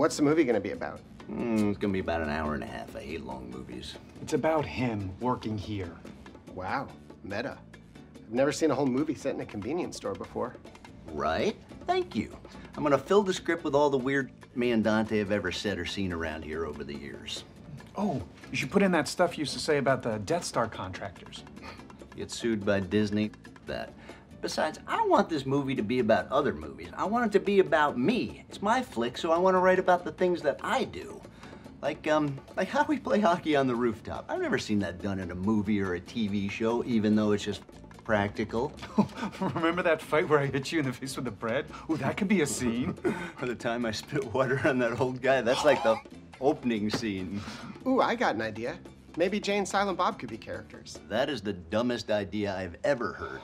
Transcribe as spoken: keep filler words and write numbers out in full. What's the movie gonna be about? Mm, it's gonna be about an hour and a half. I hate long movies. It's about him working here. Wow, meta. I've never seen a whole movie set in a convenience store before. Right? Thank you. I'm gonna fill the script with all the weird me and Dante have ever said or seen around here over the years. Oh, you should put in that stuff you used to say about the Death Star contractors. Get sued by Disney, that. Besides, I don't want this movie to be about other movies. I want it to be about me. It's my flick, so I want to write about the things that I do. Like, um, like how we play hockey on the rooftop. I've never seen that done in a movie or a T V show, even though it's just practical. Remember that fight where I hit you in the face with the bread? Ooh, that could be a scene. By the time I spit water on that old guy, that's like the opening scene. Ooh, I got an idea. Maybe Jane, Silent Bob could be characters. That is the dumbest idea I've ever heard.